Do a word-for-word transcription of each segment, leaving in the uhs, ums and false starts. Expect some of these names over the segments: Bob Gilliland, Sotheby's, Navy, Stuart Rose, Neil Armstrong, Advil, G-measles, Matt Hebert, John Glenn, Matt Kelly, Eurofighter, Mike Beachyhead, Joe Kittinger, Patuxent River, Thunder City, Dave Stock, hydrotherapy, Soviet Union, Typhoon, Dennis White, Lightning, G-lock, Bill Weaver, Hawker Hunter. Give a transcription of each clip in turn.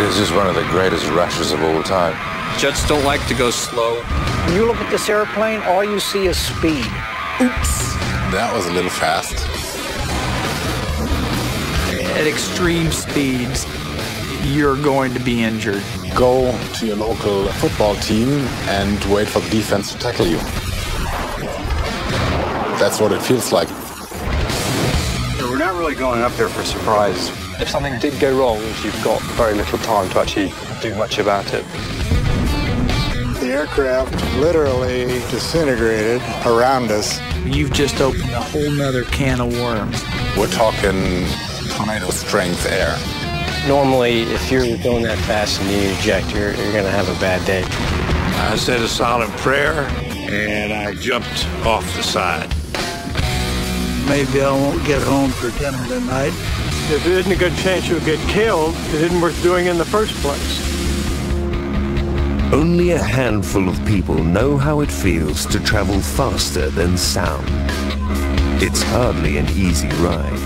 It is just one of the greatest rushes of all time. Jets don't like to go slow. When you look at this airplane, all you see is speed. Oops. That was a little fast. At extreme speeds, you're going to be injured. Go to your local football team and wait for the defense to tackle you. That's what it feels like. We're not really going up there for surprise. If something did go wrong, you've got very little time to actually do much about it. The aircraft literally disintegrated around us. You've just opened a whole nother can of worms. We're talking tornado strength air. Normally, if you're going that fast and you eject, you're, you're going to have a bad day. I said a solemn prayer, and I jumped off the side. Maybe I won't get home for dinner tonight. If there isn't a good chance you'll get killed, it isn't worth doing in the first place. Only a handful of people know how it feels to travel faster than sound. It's hardly an easy ride.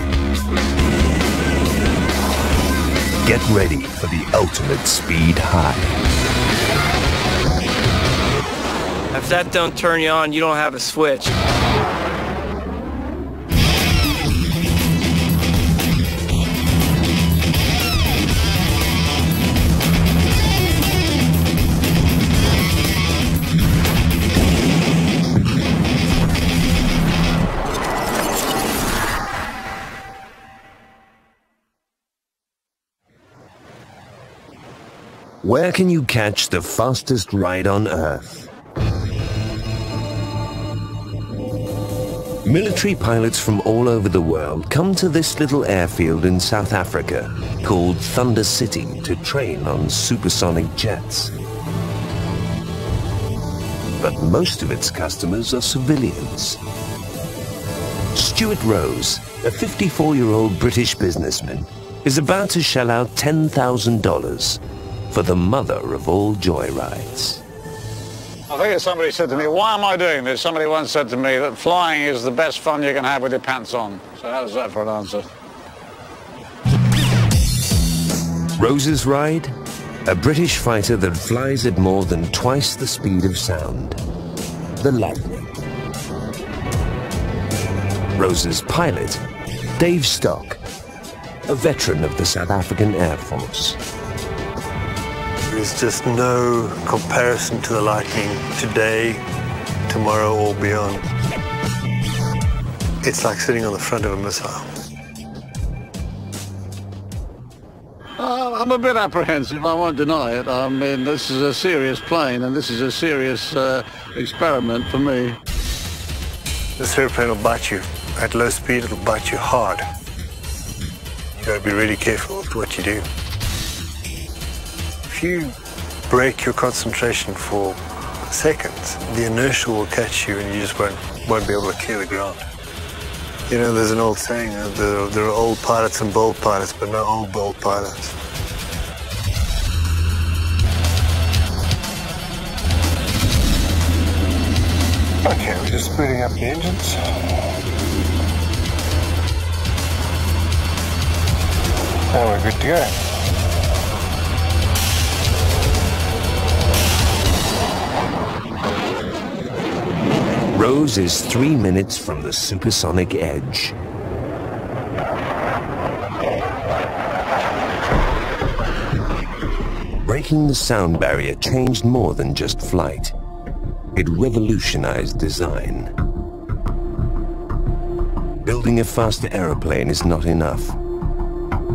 Get ready for the ultimate speed high. If that don't turn you on, you don't have a switch. Where can you catch the fastest ride on Earth? Military pilots from all over the world come to this little airfield in South Africa, called Thunder City, to train on supersonic jets. But most of its customers are civilians. Stuart Rose, a fifty-four-year-old British businessman, is about to shell out ten thousand dollars. For the mother of all joyrides. I think somebody said to me, why am I doing this? Somebody once said to me that flying is the best fun you can have with your pants on. So how's that for an answer? Rose's ride? A British fighter that flies at more than twice the speed of sound. The Lightning. Rose's pilot, Dave Stock, a veteran of the South African Air Force. There is just no comparison to the Lightning today, tomorrow, or beyond. It's like sitting on the front of a missile. Uh, I'm a bit apprehensive, I won't deny it. I mean, this is a serious plane, and this is a serious uh, experiment for me. This airplane will bite you. At low speed, it'll bite you hard. You've got to be really careful with what you do. If you break your concentration for seconds, the inertia will catch you and you just won't, won't be able to clear the ground. You know, there's an old saying, uh, there, there are old pilots and bold pilots, but no old bold pilots. Okay, we're just speeding up the engines. Now we're good to go. Rose is three minutes from the supersonic edge. Breaking the sound barrier changed more than just flight. It revolutionized design. Building a faster aeroplane is not enough.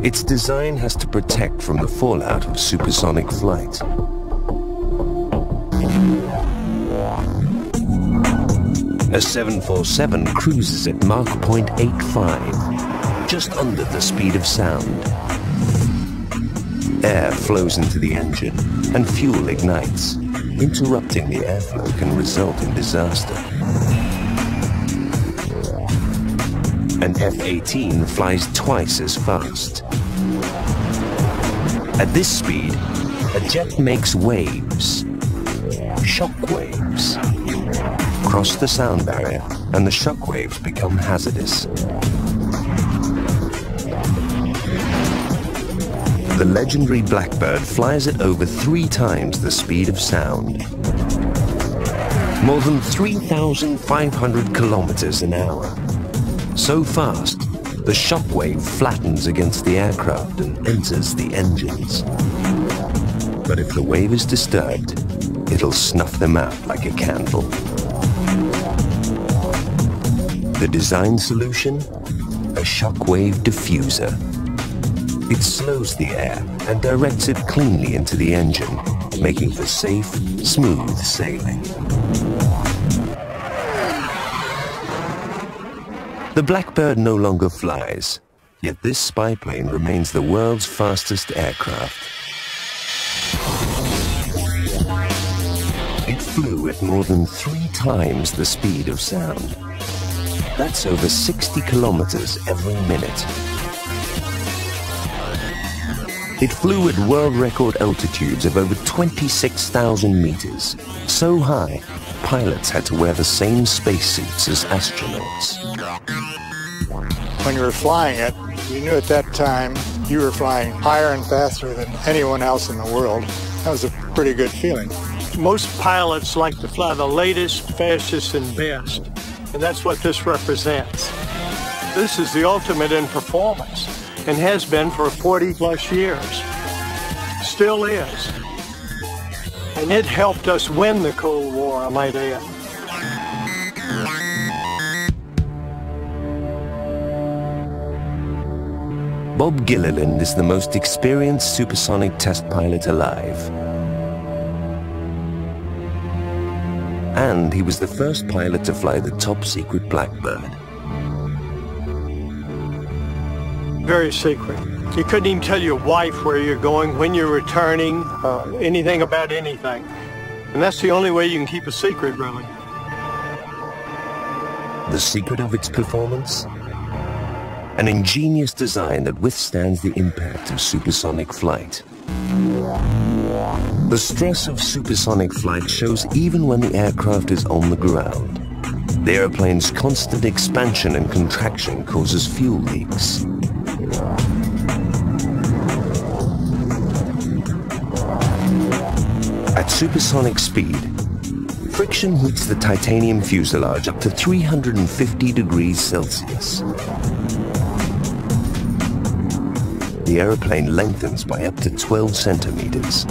Its design has to protect from the fallout of supersonic flight. A seven forty-seven cruises at Mach point eight five, just under the speed of sound. Air flows into the engine, and fuel ignites. Interrupting the airflow can result in disaster. An F eighteen flies twice as fast. At this speed, a jet makes waves, shock waves. Cross the sound barrier, and the shockwaves become hazardous. the legendary Blackbird flies at over three times the speed of sound. More than three thousand five hundred kilometers an hour. So fast, the shockwave flattens against the aircraft and enters the engines. But if the wave is disturbed, it'll snuff them out like a candle. The design solution? A shockwave diffuser. It slows the air and directs it cleanly into the engine, making for safe, smooth sailing. The Blackbird no longer flies, yet this spy plane remains the world's fastest aircraft. It flew at more than three times the speed of sound. That's over sixty kilometers every minute. It flew at world record altitudes of over twenty-six thousand meters, so high, pilots had to wear the same spacesuits as astronauts. When you were flying it, you knew at that time you were flying higher and faster than anyone else in the world. That was a pretty good feeling. Most pilots like to fly the latest, fastest, and best, and that's what this represents. This is the ultimate in performance, and has been for forty plus years. Still is. And it helped us win the Cold War, I might add. Bob Gilliland is the most experienced supersonic test pilot alive. And he was the first pilot to fly the top-secret Blackbird. Very secret. You couldn't even tell your wife where you're going, when you're returning, uh, anything about anything. And that's the only way you can keep a secret, really. The secret of its performance? An ingenious design that withstands the impact of supersonic flight. The stress of supersonic flight shows even when the aircraft is on the ground. The airplane's constant expansion and contraction causes fuel leaks. At supersonic speed, friction heats the titanium fuselage up to three hundred fifty degrees Celsius. The airplane lengthens by up to twelve centimeters.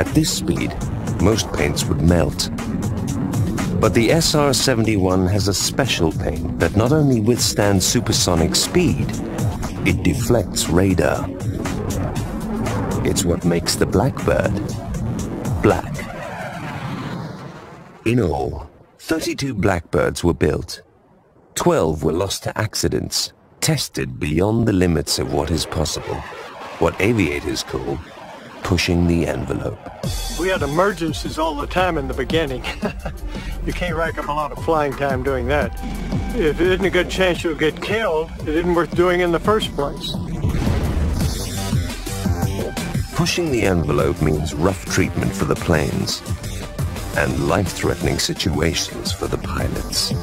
At this speed, most paints would melt. But the S R seventy-one has a special paint that not only withstands supersonic speed, it deflects radar. It's what makes the Blackbird black. In all, thirty-two Blackbirds were built. twelve were lost to accidents, tested beyond the limits of what is possible, what aviators call pushing the envelope. We had emergencies all the time in the beginning. You can't rack up a lot of flying time doing that. If it isn't a good chance you'll get killed, it isn't worth doing in the first place. Pushing the envelope means rough treatment for the planes and life-threatening situations for the pilots.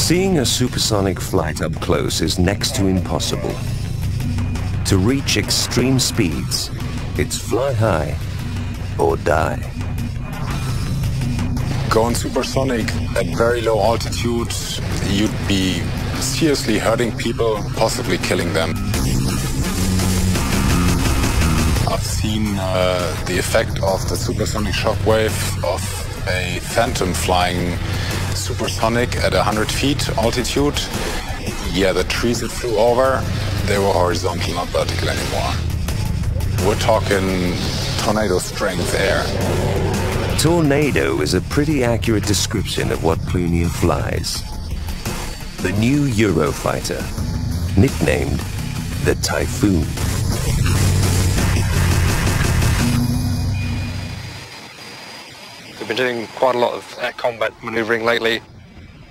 Seeing a supersonic flight up close is next to impossible. To reach extreme speeds, it's fly high or die. Going supersonic at very low altitude, you'd be seriously hurting people, possibly killing them. I've seen uh, the effect of the supersonic shockwave of a phantom flying supersonic at one hundred feet altitude. Yeah, the trees that flew over, they were horizontal, not vertical anymore. We're talking tornado strength air. Tornado is a pretty accurate description of what Plunier flies. The new Eurofighter, nicknamed the Typhoon. We've been doing quite a lot of air combat manoeuvring lately,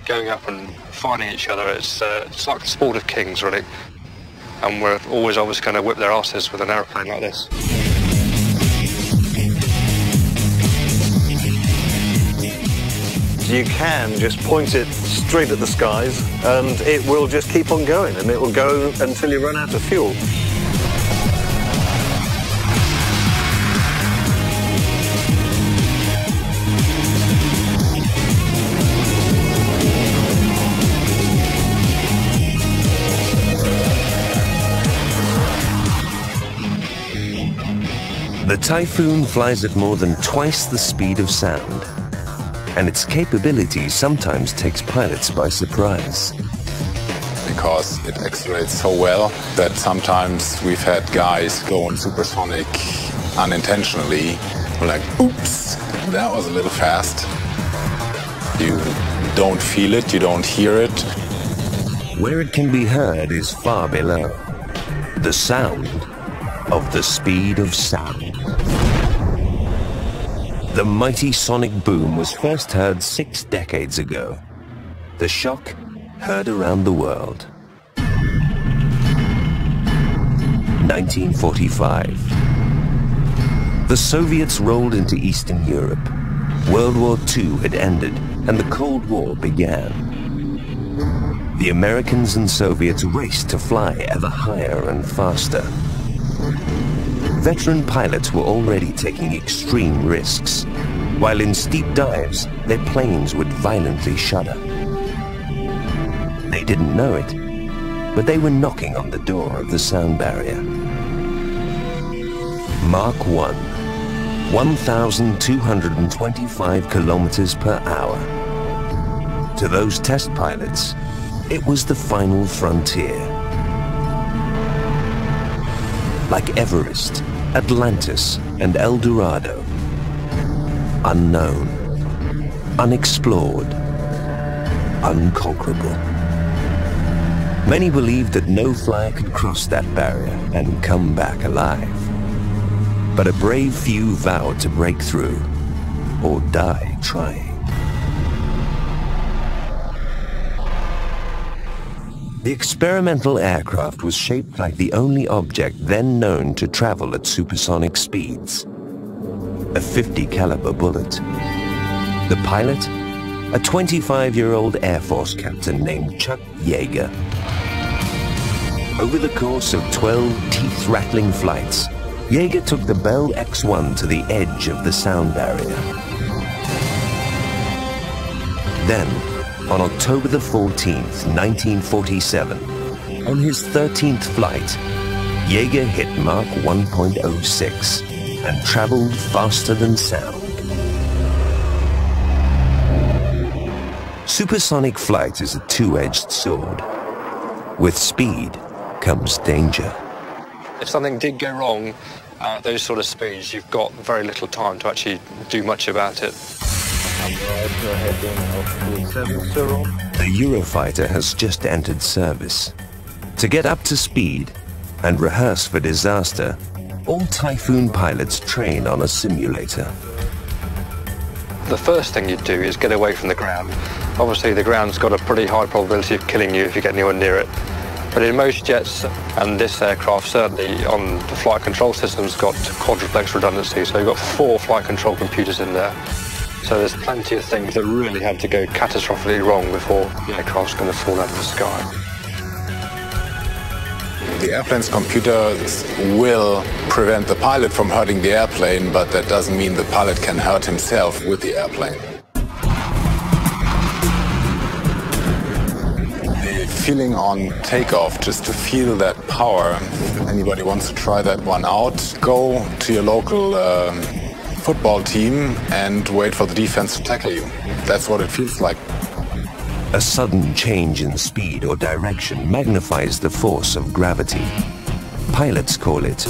going up and fighting each other. It's, uh, it's like the sport of kings, really. And we're always, always going to whip their asses with an aeroplane like this. you can just point it straight at the skies and it will just keep on going, and it will go until you run out of fuel. The Typhoon flies at more than twice the speed of sound, and its capability sometimes takes pilots by surprise. Because it accelerates so well that sometimes we've had guys going supersonic unintentionally. We're like, oops, that was a little fast. You don't feel it, you don't hear it. Where it can be heard is far below. The sound of the speed of sound. The mighty sonic boom was first heard six decades ago. The shock heard around the world. nineteen forty-five. The Soviets rolled into Eastern Europe. World War Two had ended and the Cold War began. The Americans and Soviets raced to fly ever higher and faster. Veteran pilots were already taking extreme risks, while in steep dives, their planes would violently shudder. They didn't know it, but they were knocking on the door of the sound barrier. Mark one, one thousand two hundred twenty-five kilometers per hour. To those test pilots, it was the final frontier. Like Everest, Atlantis, and El Dorado. Unknown, unexplored, unconquerable. Many believed that no flyer could cross that barrier and come back alive. But a brave few vowed to break through or die trying. The experimental aircraft was shaped like the only object then known to travel at supersonic speeds. A fifty caliber bullet. The pilot, a twenty-five-year-old Air Force captain named Chuck Yeager. Over the course of twelve teeth-rattling flights, Yeager took the Bell X one to the edge of the sound barrier. Then, on October the fourteenth, nineteen forty-seven, on his thirteenth flight, Yeager hit Mach one point oh six and traveled faster than sound. Supersonic flight is a two-edged sword. With speed comes danger. If something did go wrong at those sort of speeds, you've got very little time to actually do much about it. The Eurofighter has just entered service. To get up to speed and rehearse for disaster, all Typhoon pilots train on a simulator. The first thing you do is get away from the ground. Obviously, the ground's got a pretty high probability of killing you if you get anywhere near it. But in most jets, and this aircraft certainly on the flight control system's got quadruplex redundancy, so you've got four flight control computers in there. So there's plenty of things that really have to go catastrophically wrong before the aircraft's going to fall out of the sky. The airplane's computers will prevent the pilot from hurting the airplane, but that doesn't mean the pilot can hurt himself with the airplane. The feeling on takeoff, just to feel that power, if anybody wants to try that one out, go to your local uh, football team and wait for the defense to tackle you. That's what it feels like. A sudden change in speed or direction magnifies the force of gravity. Pilots call it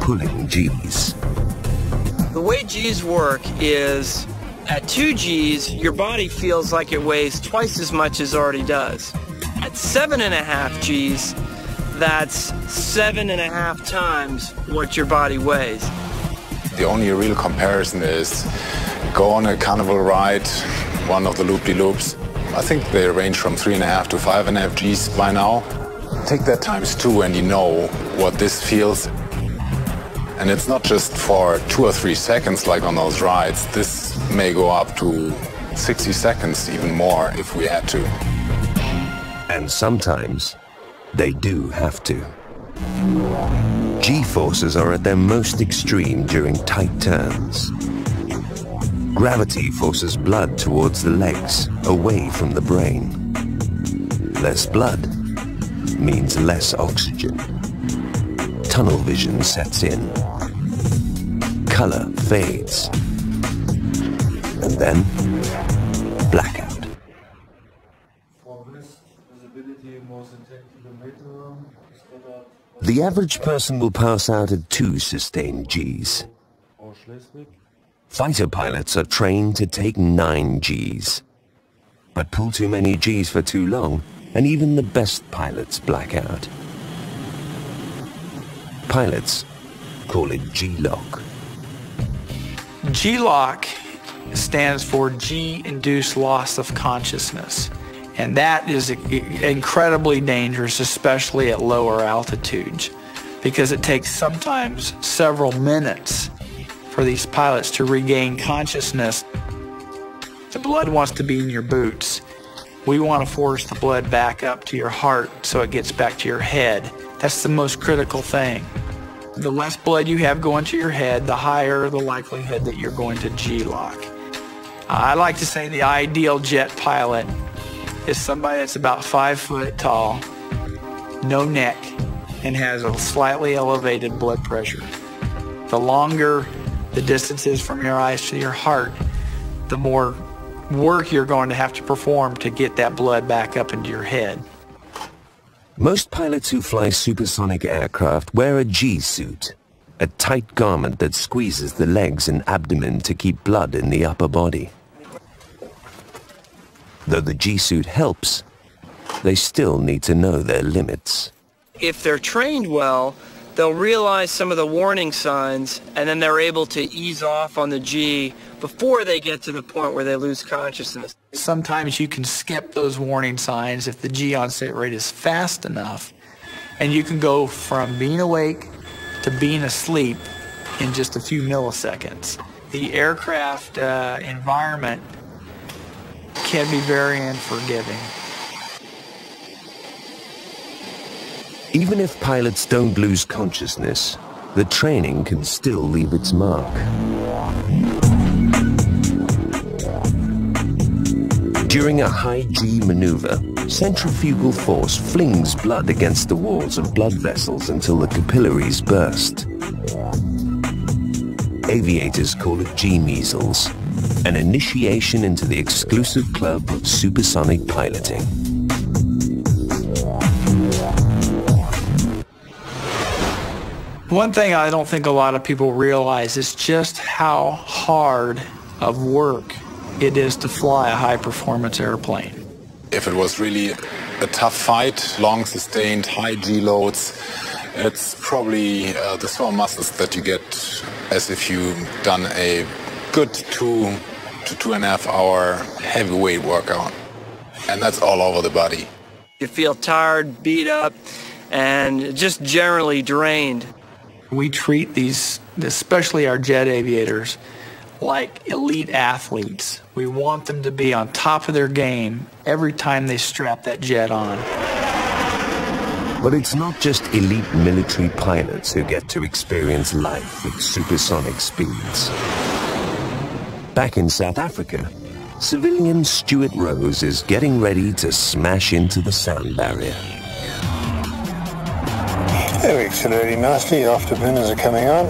pulling G's. The way G's work is at two G's, your body feels like it weighs twice as much as it already does. At seven and a half G's, that's seven and a half times what your body weighs. The only real comparison is go on a carnival ride, one of the loop-de-loops. I think they range from three and a half to five and a half G's by now. Take that times two and you know what this feels. And it's not just for two or three seconds like on those rides. This may go up to sixty seconds, even more, if we had to. And sometimes, they do have to. G-forces are at their most extreme during tight turns. Gravity forces blood towards the legs, away from the brain. Less blood means less oxygen. Tunnel vision sets in. Color fades. And then, blackout. The average person will pass out at two sustained Gs. Fighter pilots are trained to take nine Gs. But pull too many Gs for too long, and even the best pilots black out. Pilots call it G-lock. G-lock stands for G-induced loss of consciousness. And that is incredibly dangerous, especially at lower altitudes, because it takes sometimes several minutes for these pilots to regain consciousness. The blood wants to be in your boots. We want to force the blood back up to your heart so it gets back to your head. That's the most critical thing. The less blood you have going to your head, the higher the likelihood that you're going to G-lock. I like to say the ideal jet pilot is somebody that's about five foot tall, no neck, and has a slightly elevated blood pressure. The longer the distance is from your eyes to your heart, the more work you're going to have to perform to get that blood back up into your head. Most pilots who fly supersonic aircraft wear a G-suit, a tight garment that squeezes the legs and abdomen to keep blood in the upper body. Though the G-suit helps, they still need to know their limits. If they're trained well, they'll realize some of the warning signs, and then they're able to ease off on the G before they get to the point where they lose consciousness. Sometimes you can skip those warning signs if the G onset rate is fast enough, and you can go from being awake to being asleep in just a few milliseconds. The aircraft uh, environment can be very unforgiving. Even if pilots don't lose consciousness, the training can still leave its mark. During a high-G maneuver, centrifugal force flings blood against the walls of blood vessels until the capillaries burst. Aviators call it G-measles, an initiation into the exclusive club of supersonic piloting. One thing I don't think a lot of people realize is just how hard of work it is to fly a high-performance airplane. If it was really a tough fight, long sustained, high G loads, it's probably uh, the sore muscles that you get as if you've done a good two to two and a half hour heavyweight workout. And that's all over the body. You feel tired, beat up, and just generally drained. We treat these, especially our jet aviators, like elite athletes. We want them to be on top of their game every time they strap that jet on. But it's not just elite military pilots who get to experience life with supersonic speeds. Back in South Africa, civilian Stuart Rose is getting ready to smash into the sound barrier. They're accelerating nicely, afterburners are coming on.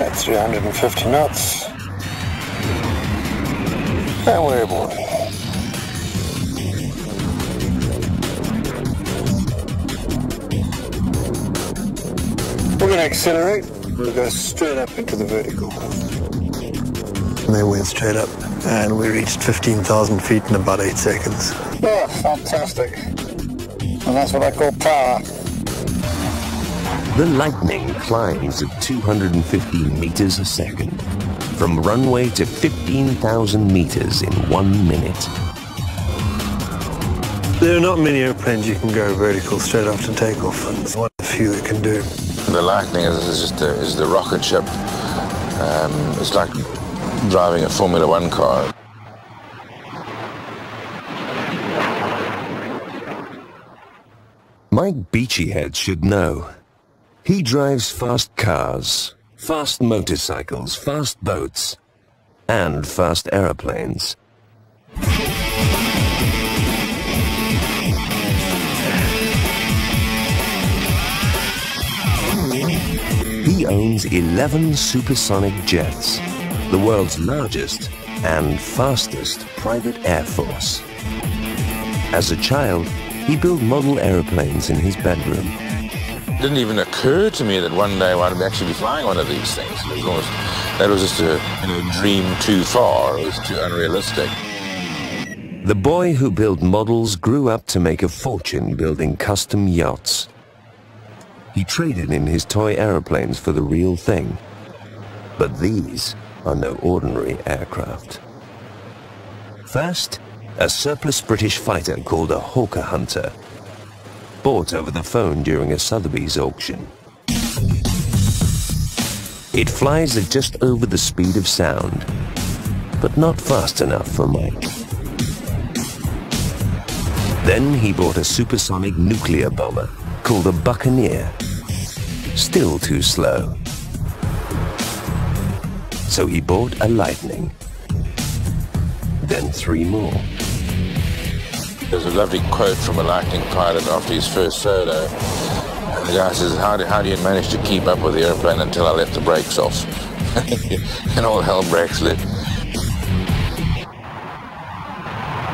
At three hundred fifty knots. And we're aboard. We're going to accelerate. We'll go straight up into the vertical. And they went straight up, and we reached fifteen thousand feet in about eight seconds. Oh, fantastic. And that's what I call power. The Lightning climbs at two hundred fifty meters a second, from runway to fifteen thousand meters in one minute. There are not many airplanes you can go vertical straight after takeoff, and there's one of the few that can do. The Lightning is, is, the, is the rocket ship. Um, it's like driving a Formula One car. Mike Beachyhead should know. He drives fast cars, fast motorcycles, fast boats, and fast aeroplanes. He owns eleven supersonic jets, the world's largest and fastest private air force. As a child, he built model aeroplanes in his bedroom. It didn't even occur to me that one day I'd actually be flying one of these things. It was almost, that was just a you know, dream too far. It was too unrealistic. The boy who built models grew up to make a fortune building custom yachts. He traded in his toy aeroplanes for the real thing. But these are no ordinary aircraft. First, a surplus British fighter called a Hawker Hunter, bought over the phone during a Sotheby's auction. It flies at just over the speed of sound, but not fast enough for Mike. Then he bought a supersonic nuclear bomber called a Buccaneer, still too slow. So he bought a Lightning, then three more. There's a lovely quote from a Lightning pilot after his first solo. And the guy says, how do, how do you manage to keep up with the airplane until I let the brakes off? And all hell breaks loose.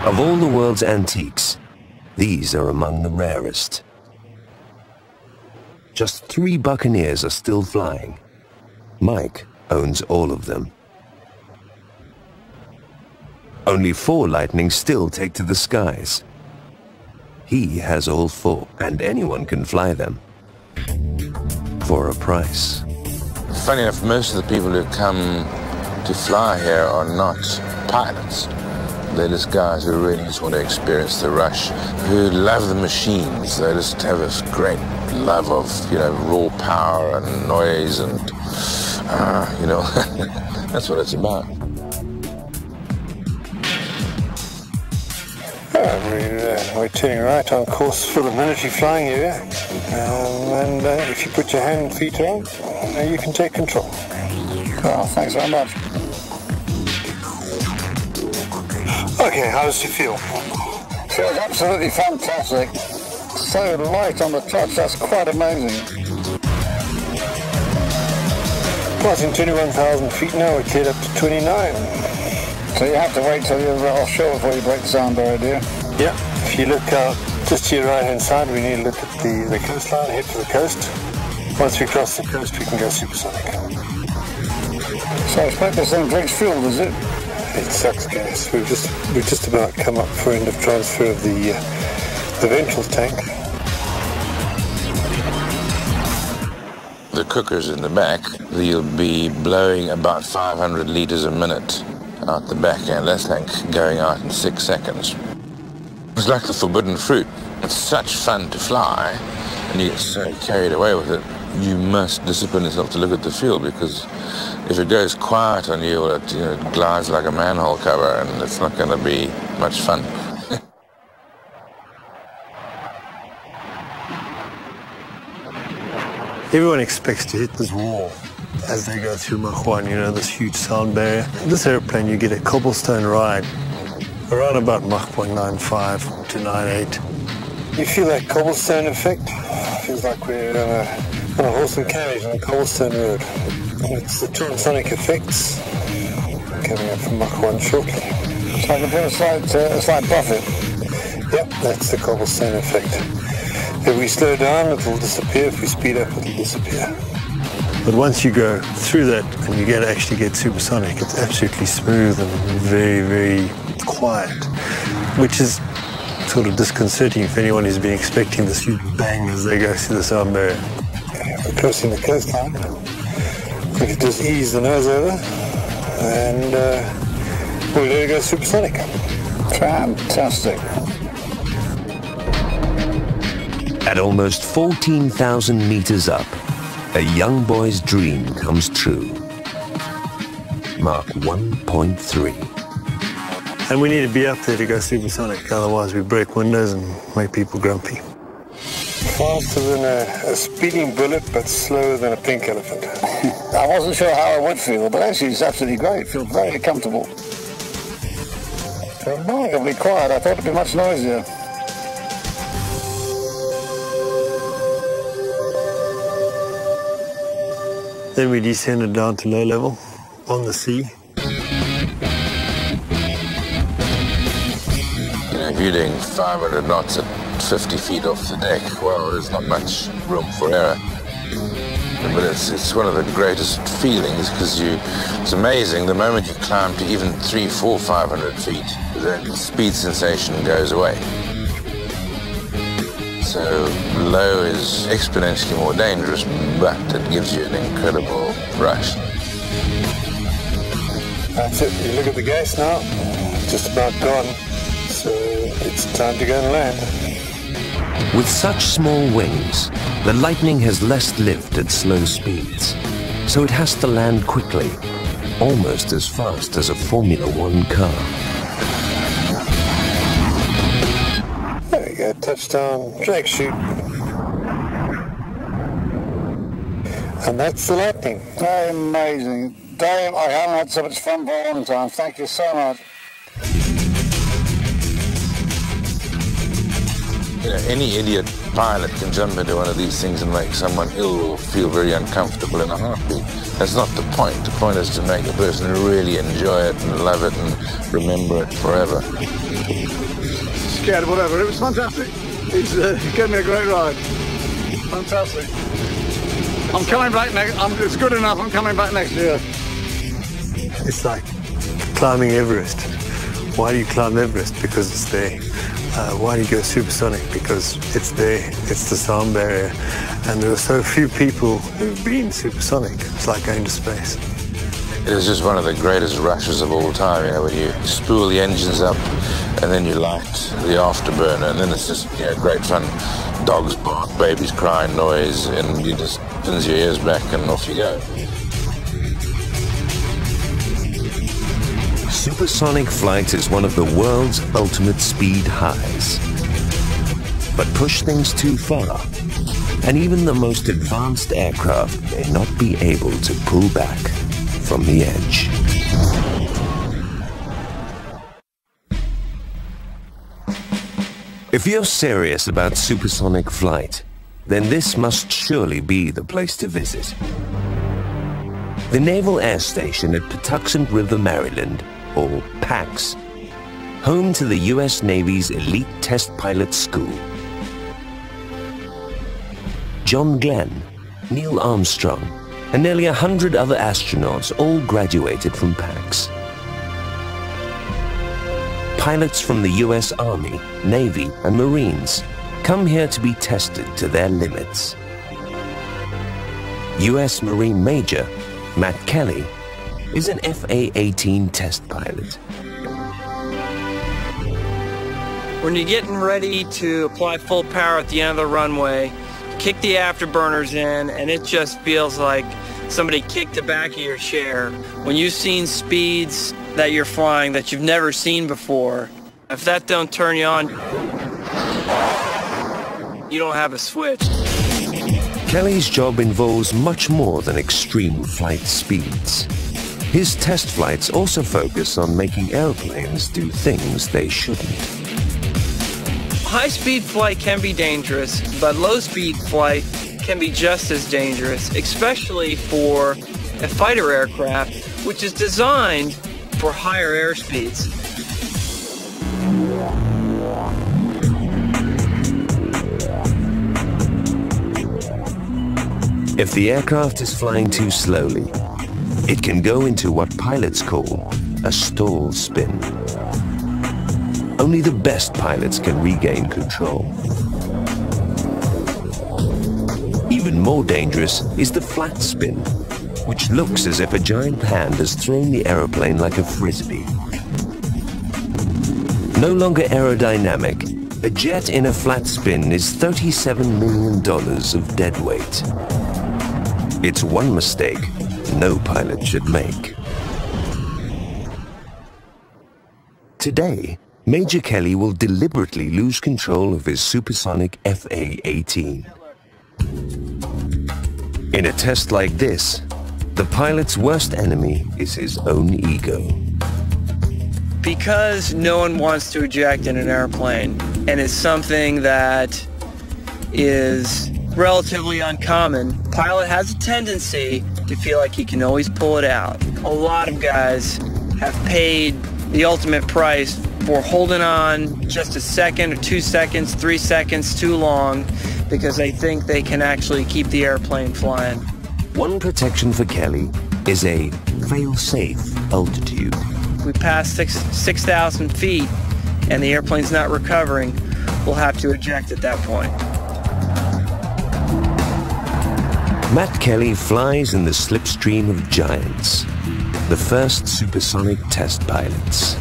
Of all the world's antiques, these are among the rarest. Just three Buccaneers are still flying. Mike owns all of them. Only four Lightnings still take to the skies. He has all four, and anyone can fly them. For a price. Funny enough, most of the people who come to fly here are not pilots. They're just guys who really just want to experience the rush, who love the machines. They just have this great love of, you know, raw power and noise and, uh, you know, that's what it's about. Uh, we're turning right on course for the military flying area, um, and uh, if you put your hand and feet on, uh, you can take control. Well, thanks very much. Okay, how does it feel? Feels absolutely fantastic. So light on the touch, that's quite amazing. Crossing twenty-one thousand feet now, we're cleared up to twenty-nine. So you have to wait till you're offshore before you break the sound barrier, do you? Yeah. If you look out just to your right-hand side, we need to look at the, the coastline, head for the coast. Once we cross the coast, we can go supersonic. So I expect this thing drinks fuel, does it? It sucks gas. We've just we've just about come up for end of transfer of the, uh, the ventral tank. The cooker's in the back. They'll be blowing about five hundred litres a minute out the back end. That thing going out in six seconds. It's like the forbidden fruit. It's such fun to fly, and you get so carried away with it. You must discipline yourself to look at the field, because if it goes quiet on you, or it you know, glides like a manhole cover, and it's not going to be much fun. Everyone expects to hit this wall as they go through Mahuan, you know, this huge sound barrier. This airplane, you get a cobblestone ride around about Mach point nine five to nine eight. You feel that cobblestone effect? It feels like we're on a, on a horse and carriage on a cobblestone road. It's the transonic effects coming up from Mahuan shortly. So I can feel a slight, uh, a slight buffet. Yep, that's the cobblestone effect. If we slow down, it'll disappear. If we speed up, it'll disappear. But once you go through that and you get actually get supersonic, it's absolutely smooth and very, very quiet, which is sort of disconcerting if anyone has been expecting this huge bang as they go through the sound barrier. Yeah, we're crossing the coastline. We can just ease the nose over and uh, we're going to go supersonic. Fantastic. At almost fourteen thousand meters up, a young boy's dream comes true. Mach one point three. And we need to be up there to go supersonic, otherwise we break windows and make people grumpy. Faster than a, a speeding bullet, but slower than a pink elephant. I wasn't sure how I would feel, but actually it's absolutely great. It feels very comfortable. It's remarkably quiet. I thought it'd be much noisier. Then we descended down to low level on the sea. If you're doing five hundred knots at fifty feet off the deck, well, there's not much room for error. But it's, it's one of the greatest feelings, because you, it's amazing, the moment you climb to even three, four, five hundred feet, the speed sensation goes away. So low is exponentially more dangerous, but it gives you an incredible rush. That's it. You look at the gas now, just about gone, so it's time to go and land. With such small wings, the Lightning has less lift at slow speeds, so it has to land quickly, almost as fast as a Formula One car. There we go, touchdown, drag chute. And that's the Lightning. Very amazing. Dave, I haven't had so much fun for a long time. Thank you so much. You know, any idiot pilot can jump into one of these things and make someone ill or feel very uncomfortable in a heartbeat. That's not the point. The point is to make a person really enjoy it and love it and remember it forever. Scared of whatever. It was fantastic. It's uh, given me a great ride. Fantastic. I'm coming back next. I'm, it's good enough. I'm coming back next year. It's like climbing Everest. Why do you climb Everest? Because it's there. Uh, why do you go supersonic? Because it's there, it's the sound barrier, and there are so few people who've been supersonic. It's like going to space. It is just one of the greatest rushes of all time, you know, when you spool the engines up and then you light the afterburner, and then it's just, you know, great fun. Dogs bark, babies cry, noise, and you just pins your ears back and off you go. Supersonic flight is one of the world's ultimate speed highs. But push things too far, and even the most advanced aircraft may not be able to pull back from the edge. If you're serious about supersonic flight, then this must surely be the place to visit. The Naval Air Station at Patuxent River, Maryland, or PAX, home to the U S Navy's elite test pilot school. John Glenn, Neil Armstrong, and nearly a hundred other astronauts all graduated from PAX. Pilots from the U S Army, Navy, and Marines come here to be tested to their limits. U S Marine Major Matt Kelly is an F A eighteen test pilot. When you're getting ready to apply full power at the end of the runway, kick the afterburners in, and it just feels like somebody kicked the back of your chair. When you've seen speeds that you're flying that you've never seen before, if that don't turn you on, you don't have a switch. Kelly's job involves much more than extreme flight speeds. His test flights also focus on making airplanes do things they shouldn't. High-speed flight can be dangerous, but low-speed flight can be just as dangerous, especially for a fighter aircraft, which is designed for higher airspeeds. If the aircraft is flying too slowly, it can go into what pilots call a stall spin. Only the best pilots can regain control. Even more dangerous is the flat spin, which looks as if a giant hand has thrown the aeroplane like a frisbee. No longer aerodynamic, a jet in a flat spin is thirty-seven million dollars of dead weight. It's one mistake no pilot should make. Today, Major Kelly will deliberately lose control of his supersonic F A eighteen. In a test like this, the pilot's worst enemy is his own ego. Because no one wants to eject in an airplane, and it's something that is relatively uncommon, pilot has a tendency to feel like he can always pull it out. A lot of guys have paid the ultimate price for holding on just a second or two seconds, three seconds too long, because they think they can actually keep the airplane flying. One protection for Kelly is a fail-safe altitude. We pass six thousand feet and the airplane's not recovering, we'll have to eject at that point. Matt Kelly flies in the slipstream of giants, the first supersonic test pilots.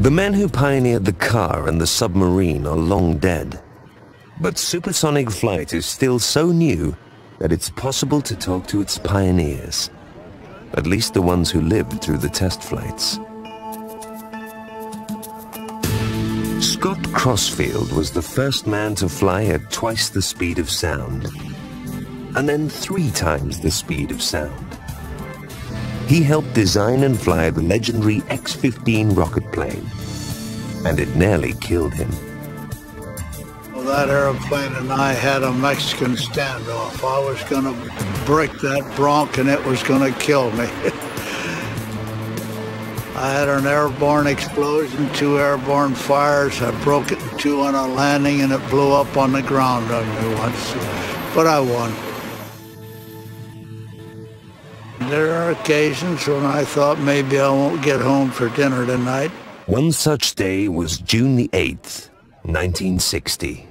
The men who pioneered the car and the submarine are long dead, but supersonic flight is still so new that it's possible to talk to its pioneers. At least the ones who lived through the test flights. Scott Crossfield was the first man to fly at twice the speed of sound, and then three times the speed of sound. He helped design and fly the legendary X fifteen rocket plane, and it nearly killed him. Well, that airplane and I had a Mexican standoff. I was gonna break that bronc and it was gonna kill me. I had an airborne explosion, two airborne fires. I broke it in two on a landing and it blew up on the ground on me once, but I won. There are occasions when I thought maybe I won't get home for dinner tonight. One such day was June the eighth, nineteen sixty.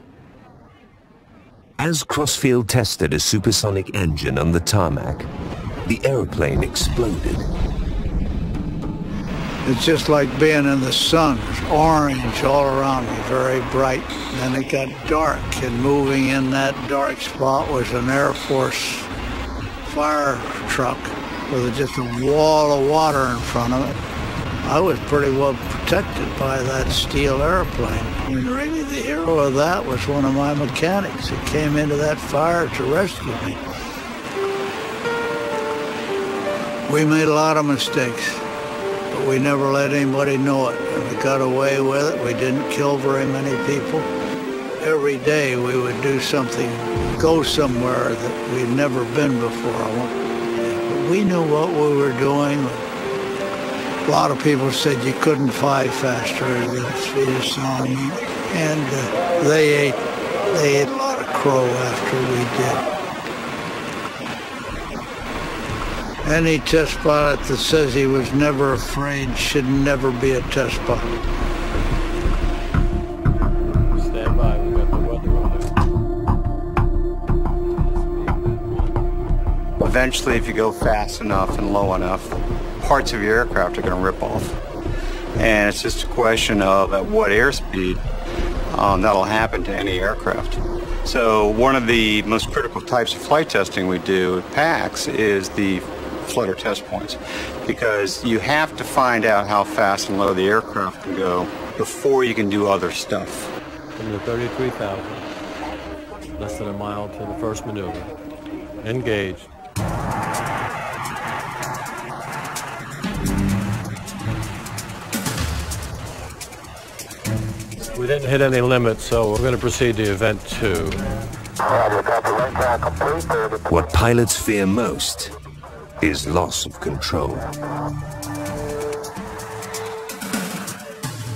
As Crossfield tested a supersonic engine on the tarmac, the airplane exploded. It's just like being in the sun. It's orange all around me, very bright. Then it got dark, and moving in that dark spot was an Air Force fire truck with just a wall of water in front of it. I was pretty well protected by that steel airplane. And really the hero of that was one of my mechanics that came into that fire to rescue me. We made a lot of mistakes. But we never let anybody know it. And we got away with it. We didn't kill very many people. Every day we would do something, go somewhere that we'd never been before. But we knew what we were doing. A lot of people said you couldn't fly faster than the speed of sound. And uh, they, ate, they ate a lot of crow after we did. Any test pilot that says he was never afraid should never be a test pilot. Stand by, we got the weather on there. Eventually, if you go fast enough and low enough, parts of your aircraft are going to rip off. And it's just a question of at what airspeed um, that'll happen to any aircraft. So one of the most critical types of flight testing we do at PAX is the flutter test points, because you have to find out how fast and low the aircraft can go before you can do other stuff. From the thirty-three thousand, less than a mile to the first maneuver. Engage. We didn't hit any limits, so we're going to proceed to event two. What pilots fear most is loss of control.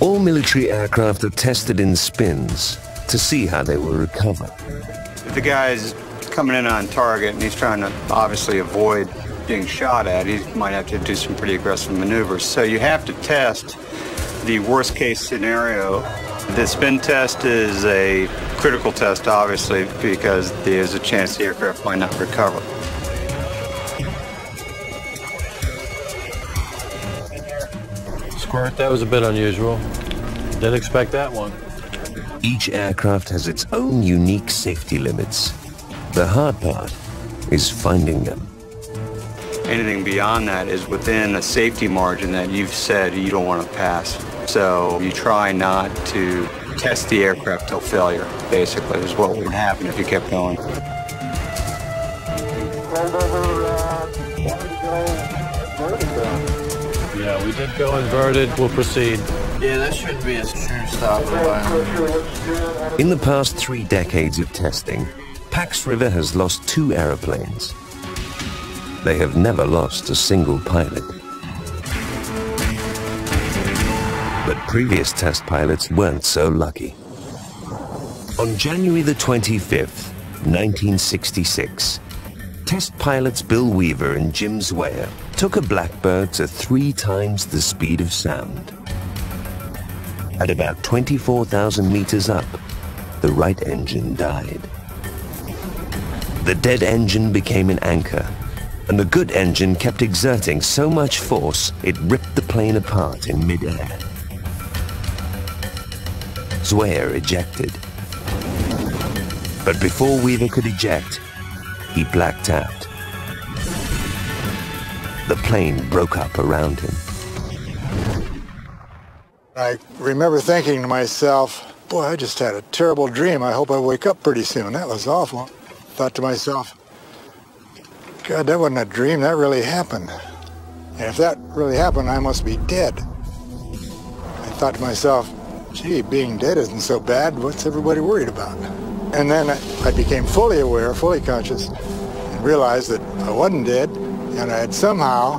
All military aircraft are tested in spins to see how they will recover. If the guy's coming in on target and he's trying to obviously avoid being shot at, he might have to do some pretty aggressive maneuvers. So you have to test the worst case scenario. The spin test is a critical test, obviously, because there's a chance the aircraft might not recover. Squirt, that was a bit unusual. Didn't expect that one. Each aircraft has its own unique safety limits. The hard part is finding them. Anything beyond that is within a safety margin that you've said you don't want to pass. So you try not to test the aircraft till failure, basically, is what would happen if you kept going. Yeah, we did go inverted. We'll proceed. Yeah, that should be a showstopper. In the past three decades of testing, Pax River has lost two aeroplanes. They have never lost a single pilot. But previous test pilots weren't so lucky. On January the twenty-fifth, nineteen sixty-six, test pilots Bill Weaver and Jim Zwayer took a Blackbird to three times the speed of sound. At about twenty-four thousand meters up, the right engine died. The dead engine became an anchor, and the good engine kept exerting so much force it ripped the plane apart in midair. Zwayer ejected. But before Weaver could eject, he blacked out. The plane broke up around him. I remember thinking to myself, boy, I just had a terrible dream. I hope I wake up pretty soon. That was awful. Thought to myself, God, that wasn't a dream. That really happened. And if that really happened, I must be dead. I thought to myself, gee, being dead isn't so bad. What's everybody worried about? And then I became fully aware, fully conscious, and realized that I wasn't dead, and I had somehow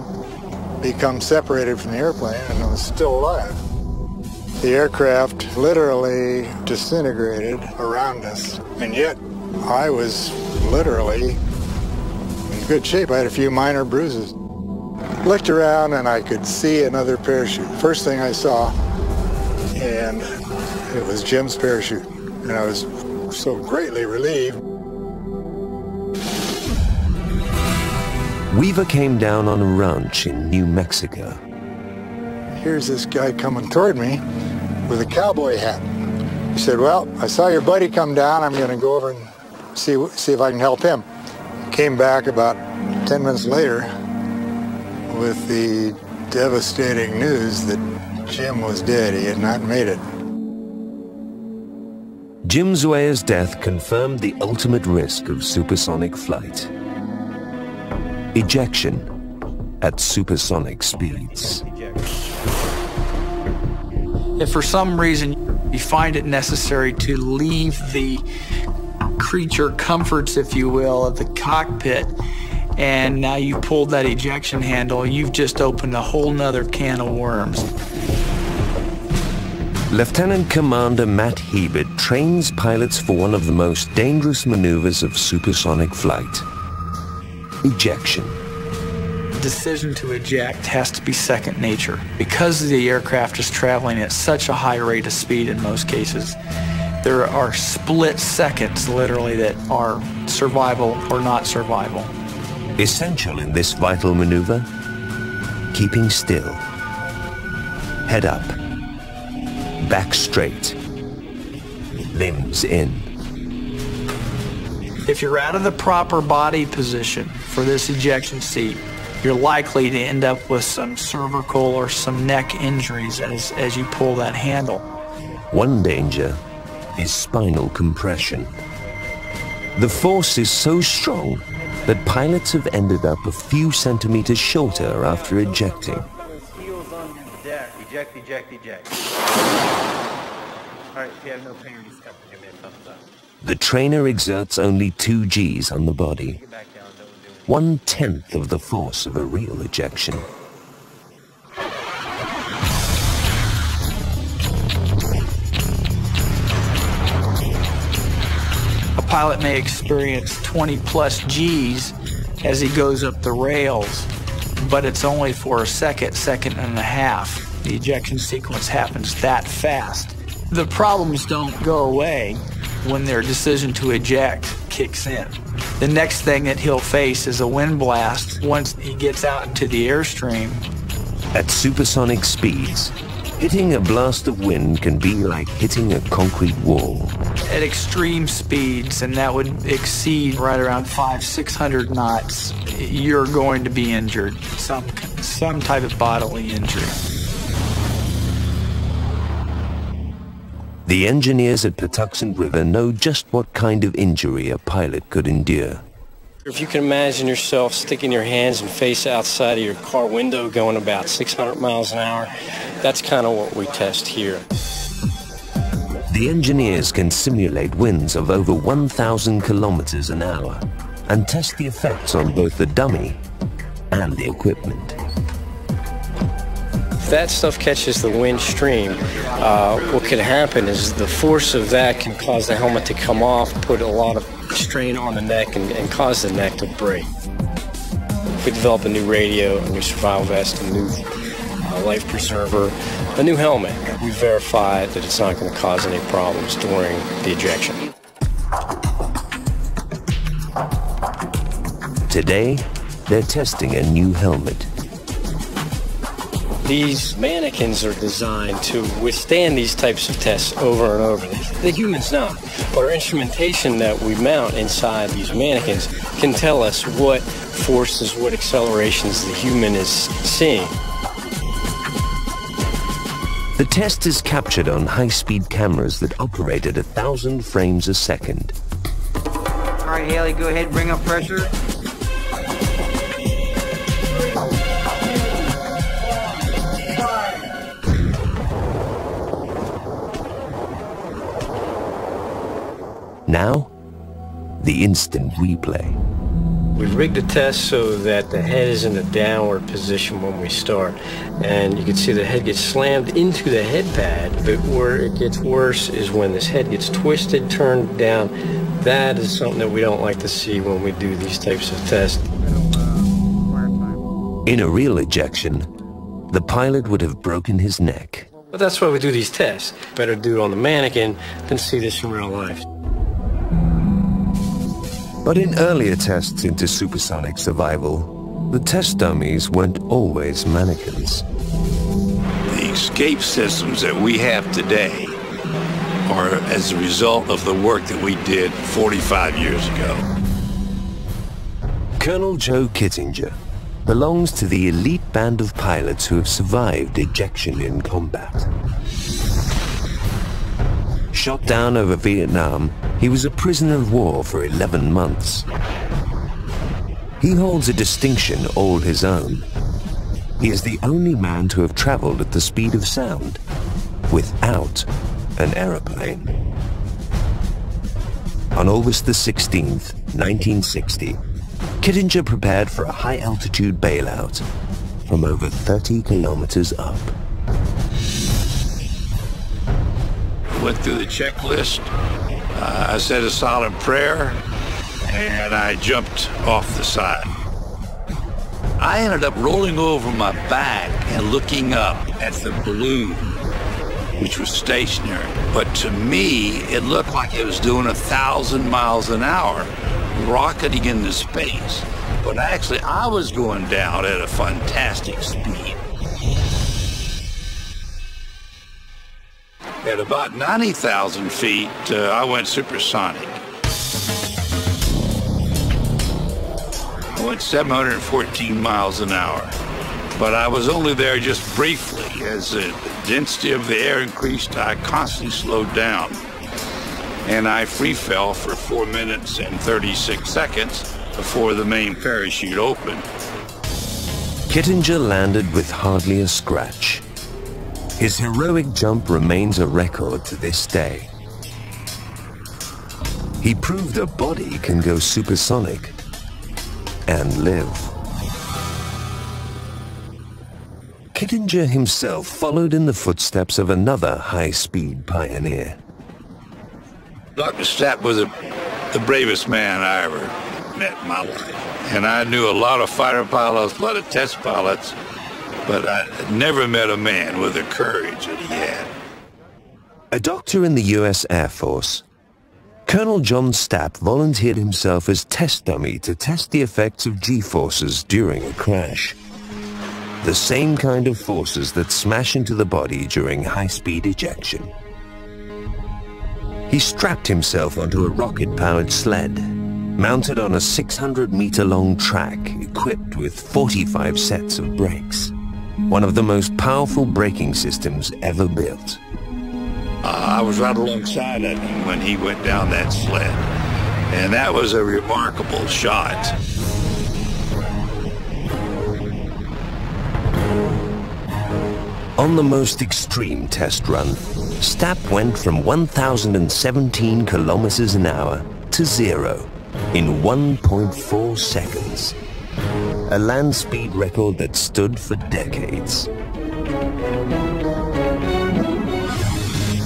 become separated from the airplane, and I was still alive. The aircraft literally disintegrated around us, and yet I was literally in good shape. I had a few minor bruises. Looked around and I could see another parachute. First thing I saw, and it was Jim's parachute, and I was so greatly relieved. Weaver came down on a ranch in New Mexico. Here's this guy coming toward me with a cowboy hat. He said, well, I saw your buddy come down. I'm going to go over and see, see if I can help him. Came back about ten minutes later with the devastating news that Jim was dead. He had not made it. Jim Zwayer's death confirmed the ultimate risk of supersonic flight. Ejection at supersonic speeds. If for some reason you find it necessary to leave the creature comforts, if you will, of the cockpit, and now you pulled that ejection handle, you've just opened a whole nother can of worms. Lieutenant Commander Matt Hebert trains pilots for one of the most dangerous maneuvers of supersonic flight, ejection. The decision to eject has to be second nature. Because the aircraft is traveling at such a high rate of speed in most cases, there are split seconds, literally, that are survival or not survival. Essential in this vital maneuver, keeping still, head up, back straight, limbs in. If you're out of the proper body position for this ejection seat, you're likely to end up with some cervical or some neck injuries as, as you pull that handle. One danger is spinal compression. The force is so strong that pilots have ended up a few centimeters shorter after ejecting. Eject, eject, eject. All right, if you have no pain, just come give me a thumbs up. The trainer exerts only two Gs on the body, one-tenth of the force of a real ejection. A pilot may experience twenty plus Gs as he goes up the rails, but it's only for a second, second and a half. The ejection sequence happens that fast. The problems don't go away when their decision to eject kicks in. The next thing that he'll face is a wind blast once he gets out into the airstream. At supersonic speeds, Hitting a blast of wind can be like hitting a concrete wall. At extreme speeds, and that would exceed right around five, six hundred knots, you're going to be injured. Some, some type of bodily injury. The engineers at Patuxent River know just what kind of injury a pilot could endure. If you can imagine yourself sticking your hands and face outside of your car window going about six hundred miles an hour, that's kind of what we test here. The engineers can simulate winds of over one thousand kilometers an hour and test the effects on both the dummy and the equipment. If that stuff catches the wind stream, uh, what could happen is the force of that can cause the helmet to come off, put a lot of strain on the neck, and, and cause the neck to break. We develop a new radio, a new survival vest, a new uh, life preserver, a new helmet. We verify that it's not going to cause any problems during the ejection. Today, they're testing a new helmet. These mannequins are designed to withstand these types of tests over and over. The humans not, but our instrumentation that we mount inside these mannequins can tell us what forces, what accelerations the human is seeing. The test is captured on high-speed cameras that operate at a thousand frames a second. All right, Haley, go ahead, bring up pressure. Now, the instant replay. We rigged the test so that the head is in a downward position when we start. And you can see the head gets slammed into the head pad. But where it gets worse is when this head gets twisted, turned down. That is something that we don't like to see when we do these types of tests. In a real ejection, the pilot would have broken his neck. But that's why we do these tests. Better do it on the mannequin than see this in real life. But in earlier tests into supersonic survival, the test dummies weren't always mannequins. The escape systems that we have today are as a result of the work that we did forty-five years ago. Colonel Joe Kittinger belongs to the elite band of pilots who have survived ejection in combat. Shot down over Vietnam, he was a prisoner of war for eleven months. He holds a distinction all his own. He is the only man to have traveled at the speed of sound without an aeroplane. On August the sixteenth, nineteen sixty, Kittinger prepared for a high-altitude bailout from over thirty kilometers up. Went through the checklist. Uh, I said a solemn prayer, and I jumped off the side. I ended up rolling over my back and looking up at the balloon, which was stationary. But to me, it looked like it was doing a thousand miles an hour, rocketing into space. But actually, I was going down at a fantastic speed. At about ninety thousand feet, uh, I went supersonic. I went seven hundred fourteen miles an hour, but I was only there just briefly. As the density of the air increased, I constantly slowed down, and I free fell for four minutes and thirty-six seconds before the main parachute opened. Kittinger landed with hardly a scratch. His heroic jump remains a record to this day. He proved a body can go supersonic and live. Kittinger himself followed in the footsteps of another high-speed pioneer. Doctor Stapp was a, the bravest man I ever met in my life. And I knew a lot of fighter pilots, a lot of test pilots, but I never met a man with the courage that he had. A doctor in the U S Air Force, Colonel John Stapp volunteered himself as test dummy to test the effects of G-forces during a crash. the same kind of forces that smash into the body during high-speed ejection. He strapped himself onto a rocket-powered sled, mounted on a six hundred meter long track equipped with forty-five sets of brakes, one of the most powerful braking systems ever built. I was right alongside of him when he went down that sled, and that was a remarkable shot. On the most extreme test run, Stapp went from one thousand seventeen kilometers an hour to zero in one point four seconds, a land speed record that stood for decades.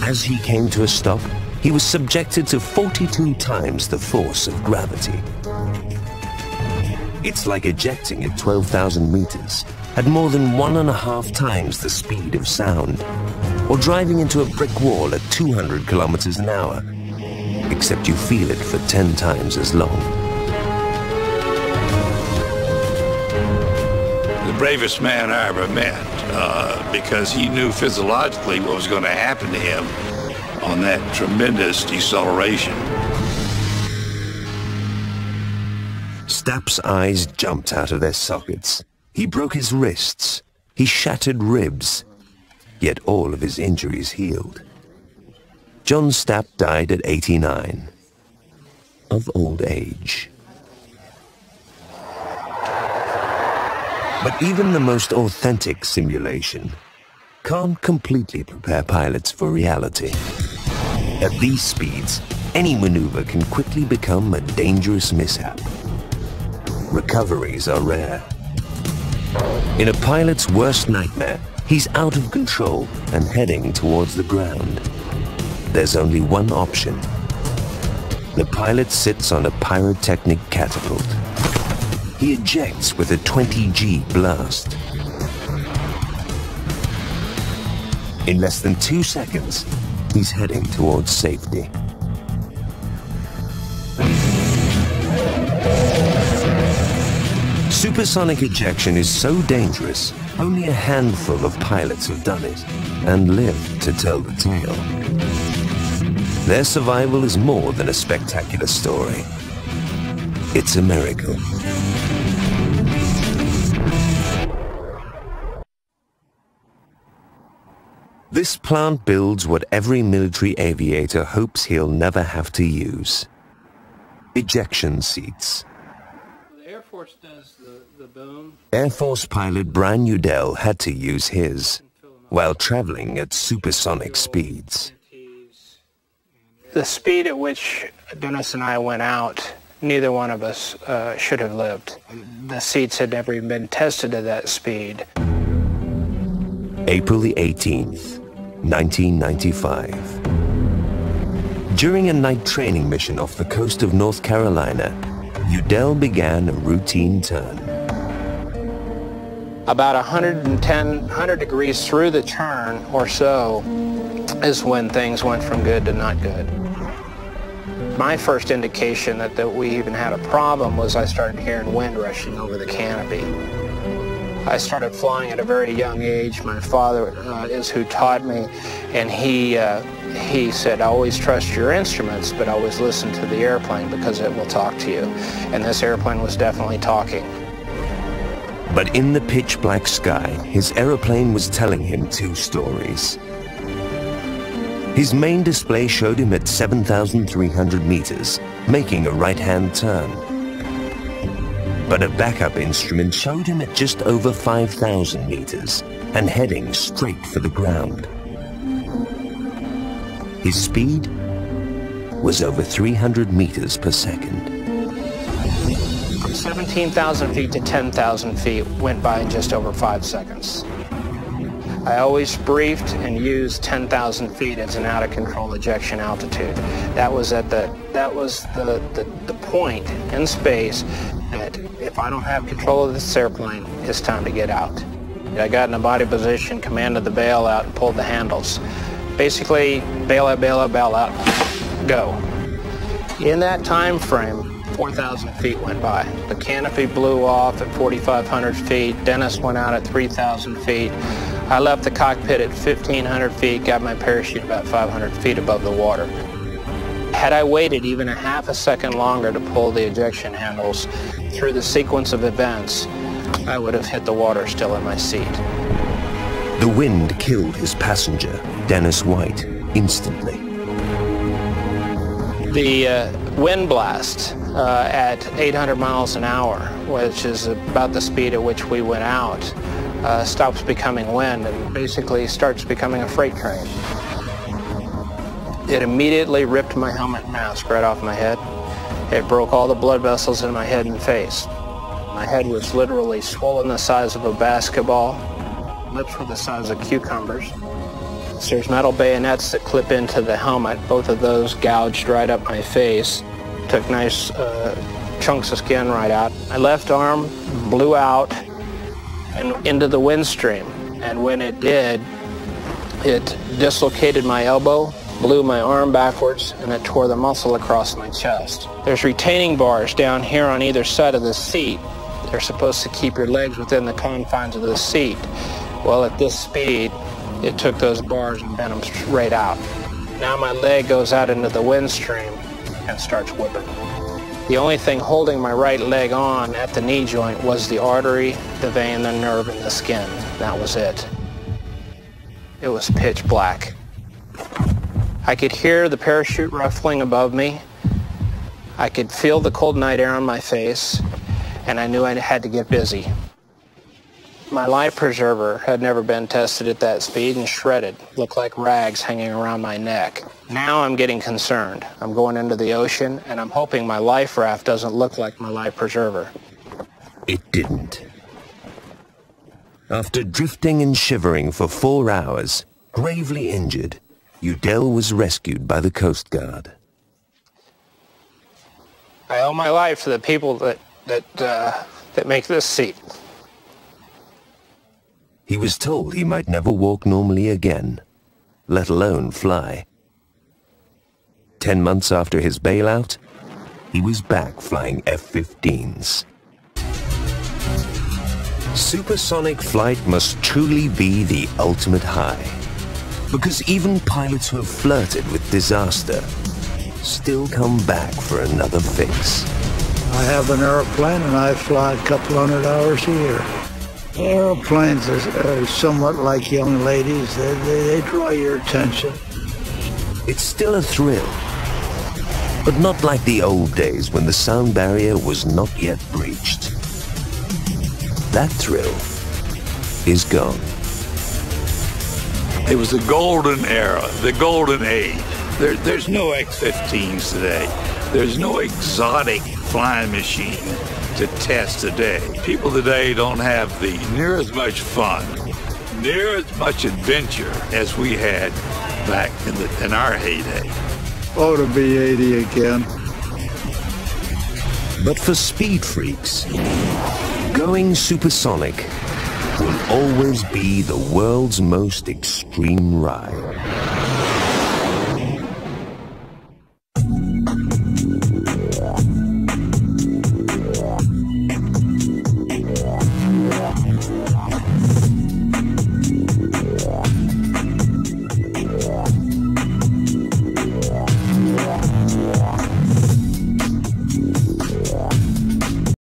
As he came to a stop, he was subjected to forty-two times the force of gravity. It's like ejecting at twelve thousand meters, at more than one and a half times the speed of sound, or driving into a brick wall at two hundred kilometers an hour, except you feel it for ten times as long. The bravest man I ever met, uh, because he knew physiologically what was going to happen to him on that tremendous deceleration. Stapp's eyes jumped out of their sockets. He broke his wrists. He shattered ribs. Yet all of his injuries healed. John Stapp died at eighty-nine, of old age. But even the most authentic simulation can't completely prepare pilots for reality. At these speeds, any maneuver can quickly become a dangerous mishap. Recoveries are rare. In a pilot's worst nightmare, he's out of control and heading towards the ground. There's only one option. The pilot sits on a pyrotechnic catapult. He ejects with a twenty G blast. In less than two seconds, he's heading towards safety. Supersonic ejection is so dangerous, only a handful of pilots have done it and lived to tell the tale. Their survival is more than a spectacular story. It's a miracle. This plant builds what every military aviator hopes he'll never have to use. Ejection seats. Air Force does the, the boom. Air Force pilot Brian Udell had to use his while traveling at supersonic speeds. The speed at which Dennis and I went out, neither one of us uh, should have lived. The seats had never even been tested at that speed. April the eighteenth, nineteen ninety-five. During a night training mission off the coast of North Carolina, Udell began a routine turn. About one hundred ten, one hundred degrees through the turn or so is when things went from good to not good. My first indication that, that we even had a problem was I started hearing wind rushing over the canopy. I started flying at a very young age. My father uh, is who taught me, and he, uh, he said, always trust your instruments, but always listen to the airplane because it will talk to you. And this airplane was definitely talking. But in the pitch black sky, his airplane was telling him two stories. His main display showed him at seven thousand three hundred meters, making a right-hand turn. But a backup instrument showed him at just over five thousand meters and heading straight for the ground. His speed was over three hundred meters per second. From seventeen thousand feet to ten thousand feet went by in just over five seconds. I always briefed and used ten thousand feet as an out-of-control ejection altitude. That was at the that was the, the the point in space that if I don't have control of this airplane, it's time to get out. I got in a body position, commanded the bailout, and pulled the handles. Basically, bailout, bailout, bailout, go. In that time frame, four thousand feet went by. The canopy blew off at forty-five hundred feet. Dennis went out at three thousand feet. I left the cockpit at fifteen hundred feet, got my parachute about five hundred feet above the water. Had I waited even a half a second longer to pull the ejection handles, through the sequence of events, I would have hit the water still in my seat. The wind killed his passenger, Dennis White, instantly. The uh, wind blast uh, at eight hundred miles an hour, which is about the speed at which we went out, uh, stops becoming wind and basically starts becoming a freight train. It immediately ripped my helmet mask right off my head. It broke all the blood vessels in my head and face. My head was literally swollen the size of a basketball. Lips were the size of cucumbers. There's metal bayonets that clip into the helmet. Both of those gouged right up my face. Took nice uh, chunks of skin right out. My left arm blew out and into the wind stream. And when it did, it dislocated my elbow, blew my arm backwards, and it tore the muscle across my chest. There's retaining bars down here on either side of the seat. They're supposed to keep your legs within the confines of the seat. Well, at this speed, it took those bars and bent them straight out. Now my leg goes out into the wind stream and starts whipping. The only thing holding my right leg on at the knee joint was the artery, the vein, the nerve, and the skin. That was it. It was pitch black. I could hear the parachute ruffling above me. I could feel the cold night air on my face, and I knew I had to get busy. My life preserver had never been tested at that speed and shredded, looked like rags hanging around my neck. Now I'm getting concerned. I'm going into the ocean, and I'm hoping my life raft doesn't look like my life preserver. It didn't. After drifting and shivering for four hours, gravely injured, Udell was rescued by the Coast Guard. I owe my life to the people that, that, uh, that make this seat. He was told he might never walk normally again, let alone fly. Ten months after his bailout, he was back flying F fifteens. Supersonic flight must truly be the ultimate high, because even pilots who have flirted with disaster still come back for another fix. I have an airplane and I fly a couple hundred hours a year. Airplanes are, are somewhat like young ladies. They, they, they draw your attention. It's still a thrill, but not like the old days when the sound barrier was not yet breached. That thrill is gone. It was the golden era, the golden age. There, there's no X fifteens today. There's no exotic flying machine to test today. People today don't have the near as much fun, near as much adventure as we had back in, the, in our heyday. Oh, to be eighty again. But for speed freaks, going supersonic will always be the world's most extreme ride.